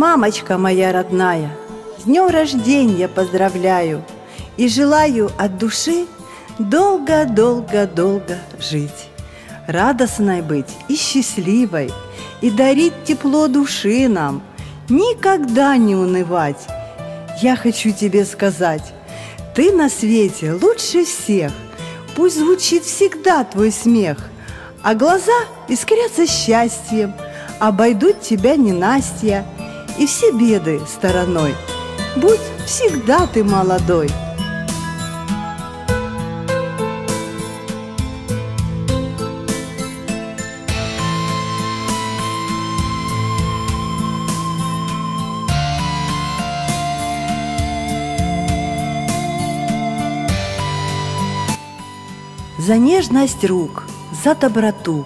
Мамочка моя родная, с днем рождения поздравляю и желаю от души долго-долго-долго жить, радостной быть и счастливой, и дарить тепло души нам, никогда не унывать. Я хочу тебе сказать, ты на свете лучше всех, пусть звучит всегда твой смех, а глаза искрятся счастьем, обойдут тебя ненастья и все беды стороной. Будь всегда ты молодой. За нежность рук, за доброту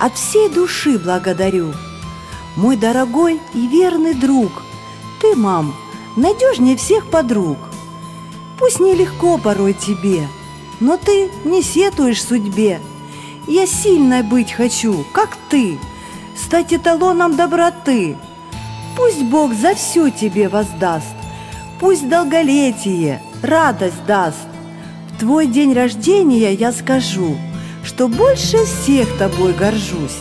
от всей души благодарю. Мой дорогой и верный друг, ты, мам, надежнее всех подруг. Пусть нелегко порой тебе, но ты не сетуешь судьбе. Я сильной быть хочу, как ты, стать эталоном доброты. Пусть Бог за все тебе воздаст, пусть долголетие радость даст. В твой день рождения я скажу, что больше всех тобой горжусь.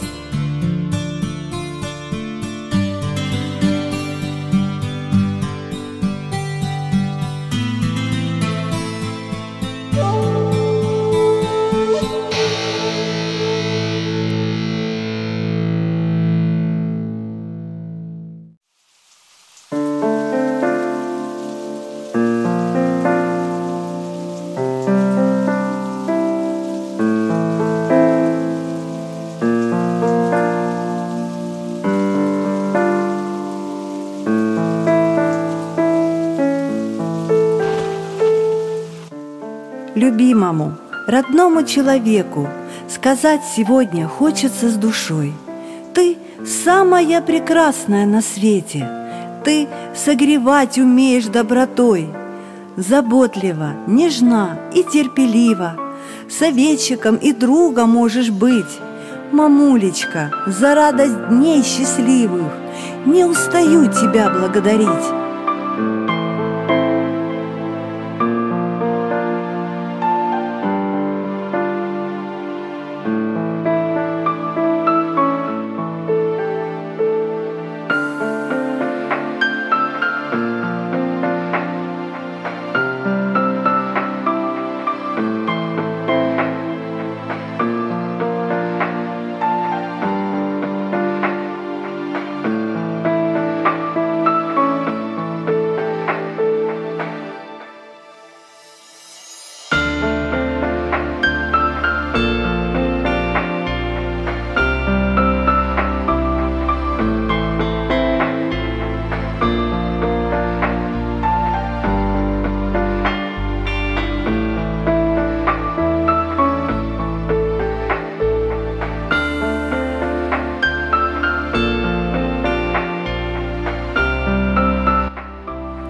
Любимому, родному человеку сказать сегодня хочется с душой. Ты самая прекрасная на свете, ты согревать умеешь добротой. Заботлива, нежна и терпелива, советчиком и другом можешь быть. Мамулечка, за радость дней счастливых не устаю тебя благодарить.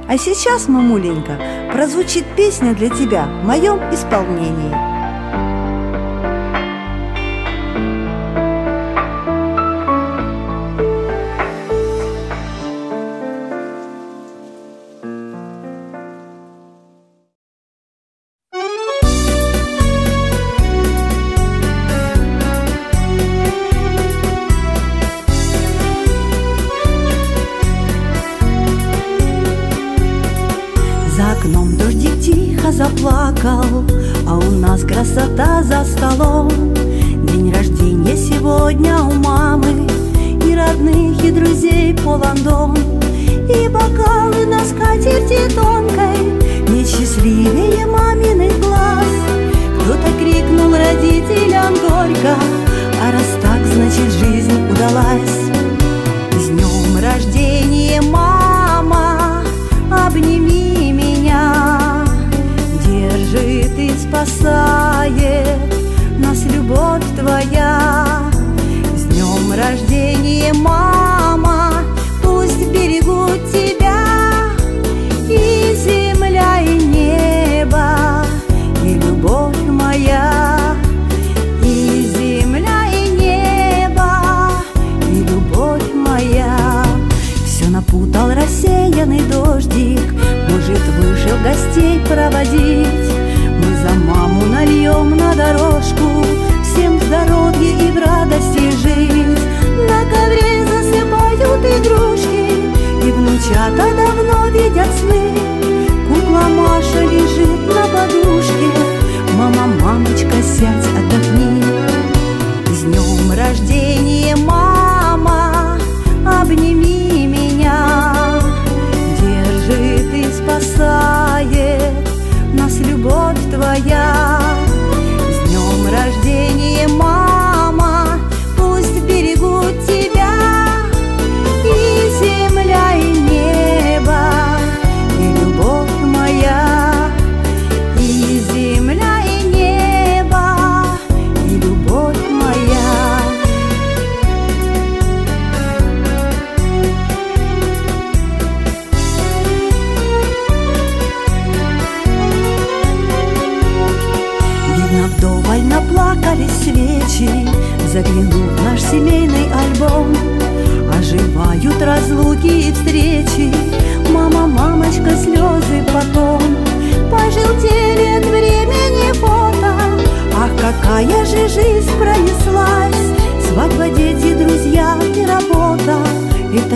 А сейчас, мамуленька, прозвучит песня для тебя в моем исполнении. Заплакал, а у нас красота за столом. День рождения сегодня у мамы, и родных, и друзей полон дом. И бокалы на скатерти тонкой, ведь счастливее маминых глаз. Кто-то крикнул родителям горько, а раз так, значит, жизнь удалась. С днем рождения, мама, обними меня. Держит и спасает нас любовь твоя. С днем рождения, мама, пусть берегут тебя и земля, и небо, и любовь моя, и земля. дорожку, всем в здоровье и в радости жить. На ковре засыпают игрушки, и внучата давно видят сны. Кукла Маша лежит на подушке, мама, мамочка, сядь, отдохни. С днем рождения, мама, обними меня, держи, ты спасает нас любовь твоя. С днем рождения, мама, пусть берегут тебя и земля, и небо, и любовь моя. И земля, и небо, и любовь моя. Видно, вдоволь наплакались свечи, заглянув в наш семейный альбом. Оживают разлуки и встречи, мама, мамочка, слезы потом. Пожелтели от времени фото, ах, какая же жизнь пронеслась. Свадьба, дети, друзья и работа, это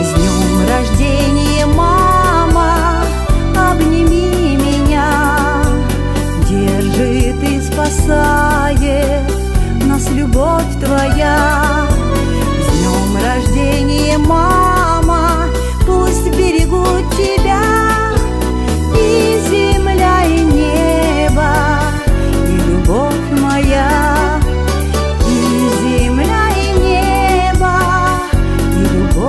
С днем рождения, мама, обними меня, держи, ты спасает нас любовь твоя. С днем рождения, мама, пусть берегут тебя и земля, и небо, и любовь моя. И земля, и небо, и любовь.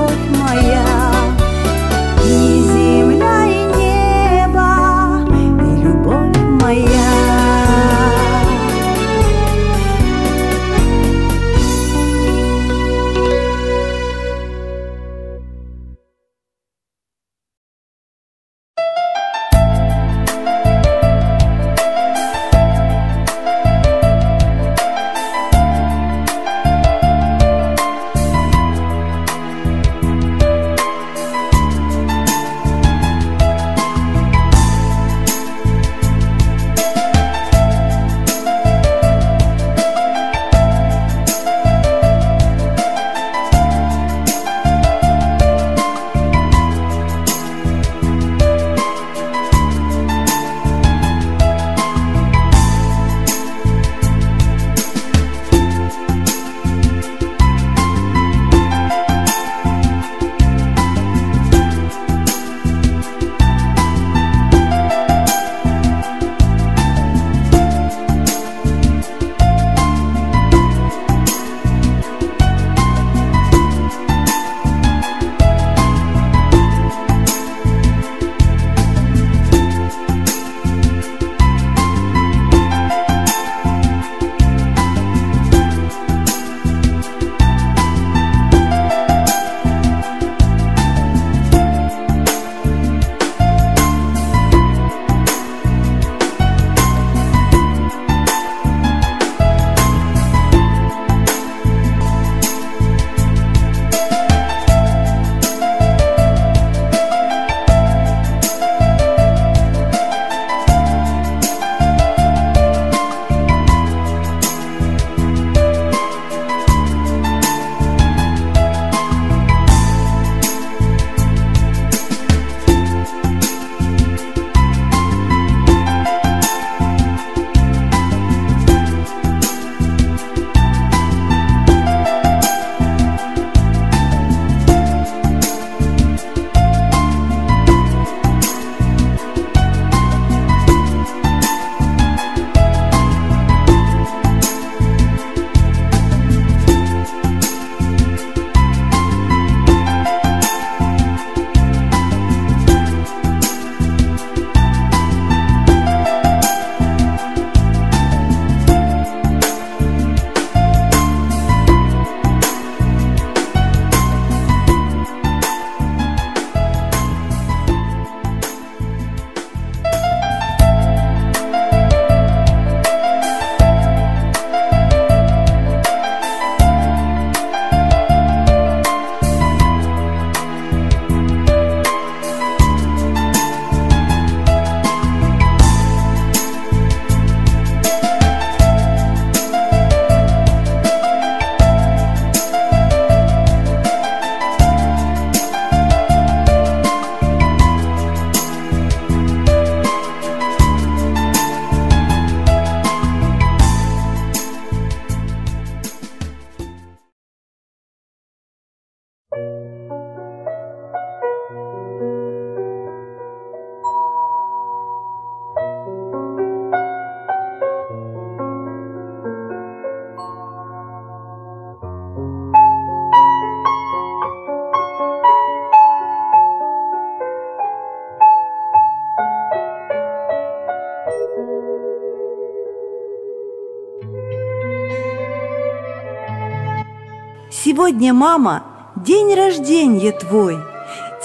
Сегодня, мама, день рождения твой.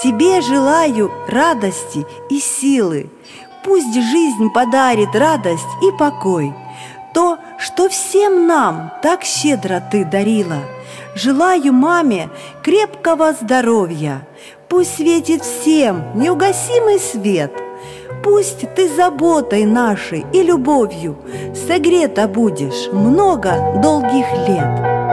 Тебе желаю радости и силы. Пусть жизнь подарит радость и покой. То, что всем нам так щедро ты дарила. Желаю маме крепкого здоровья. Пусть светит всем неугасимый свет. Пусть ты заботой нашей и любовью согрета будешь много долгих лет.